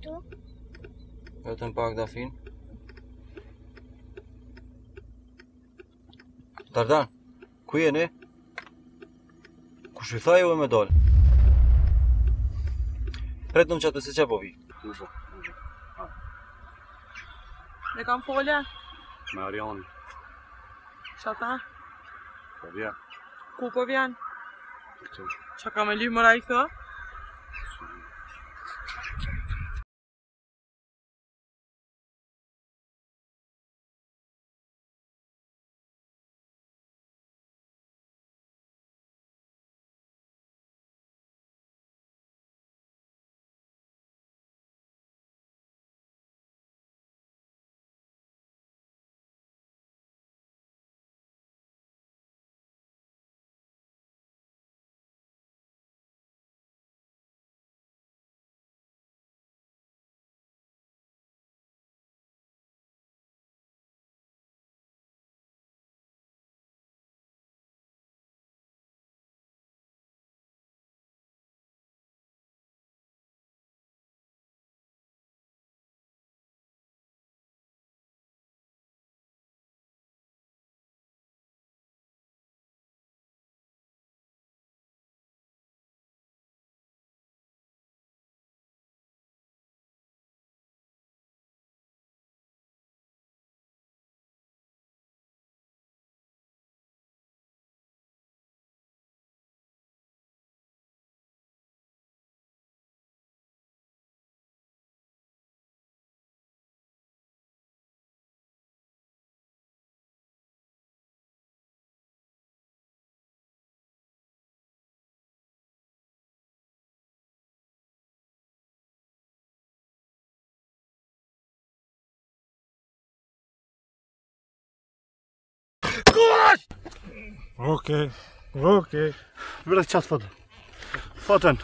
toe. Uit en pak dat in. Dardan, ku jeni? Kush I tha juve me dal? Pritëm që atë se që po vi. Ne kam folje? Me Ariani. Qa ta? Po vjen. Ku po vjen? Qa ka me li mëra I këta? Okay, okay. We're just footing. Footing.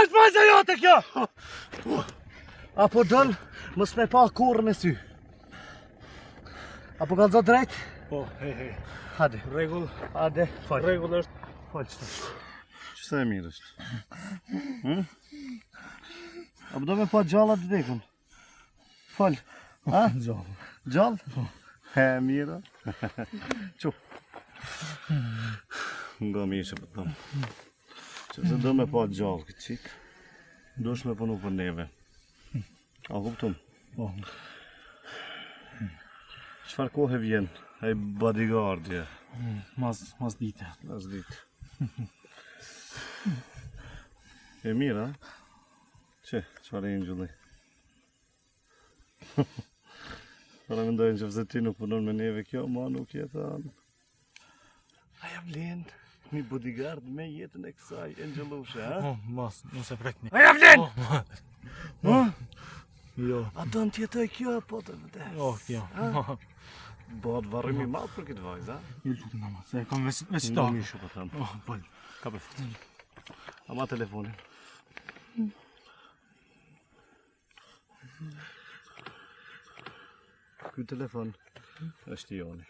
Është vajza jote kjo! Apo dënë, mës me pa kurë në sy. Apo kalëzot drejt? Po, hej, hej. Hade. Regull. Hade. Fajt. Regull është. Fajt qëta. Qësa e mirë është? Apo do me pa gjallat vdekun? Fajl. Gjall. Gjall? He, mirë. Qo. Nga mi ishe për tëmë. Qëse do me pa gjallë këtë qikë, dush me punu për neve. A kuptum? Qëfar kohë e vjenë? E bodyguardje. Mas dite. Mas dite. E mirë, a? Qëfar e ingjulli? Para mendojnë që vëzë ti nuk punun me neve kjo, ma nuk jetë anë. A jam lenë. Mi bodyguard me jetën e kësaj, Angelushe, ha? Mas, nëse prekni. Aja vlen! A do në tjetoj kjo e potën vëtë? Jo, kjo. Bëhat varrimi malë për këtë vajzë, ha? Një lutë në masë, e kam vesita. Në mishu për tëmë. Bëllë, ka për fëtë. Ama telefonin. Kjo telefon është joni.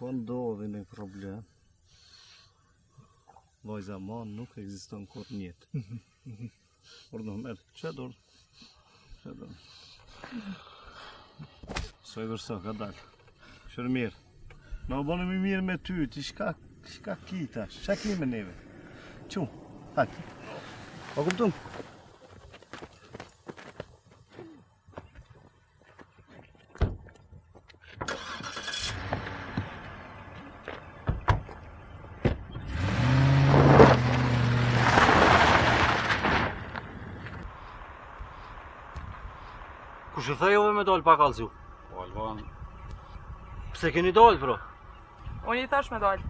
Po ndodhe në problem. Vajza ma nuk egziston kur njetë. Ordo merë, qëtë orë? Qëtë orë. Soj dërsa, ka dalë. Shërë mirë. Në obonim I mirë me ty, ti shka kita, shka kime neve. Qum, hajtë. O kuptum? Kushë thë jove me dollë pa kalëzu? Po, Albani. Pse keni dollë, pro? Unë I thash me dollë.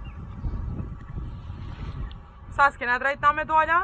Sa s'kena drejt na me dollë, a?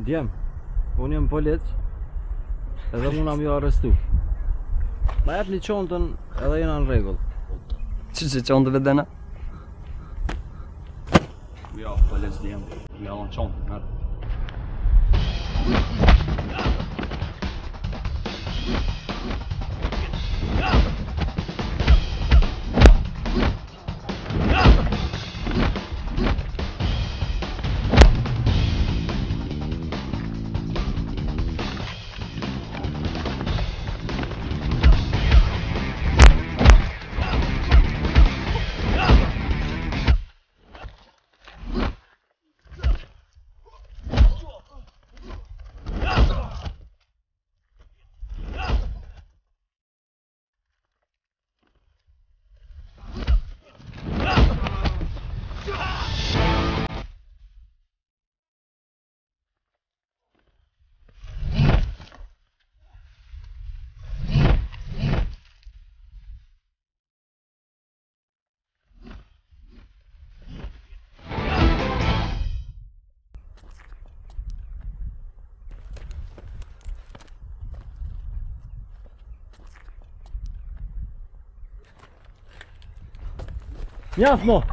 Djem, unë jem polic, edhe muna m'ju arrestu. Ma jep një qontën edhe jena në regull. Që qontëve dena? Ja, polic djem, ja në qontën, Mjaft mo!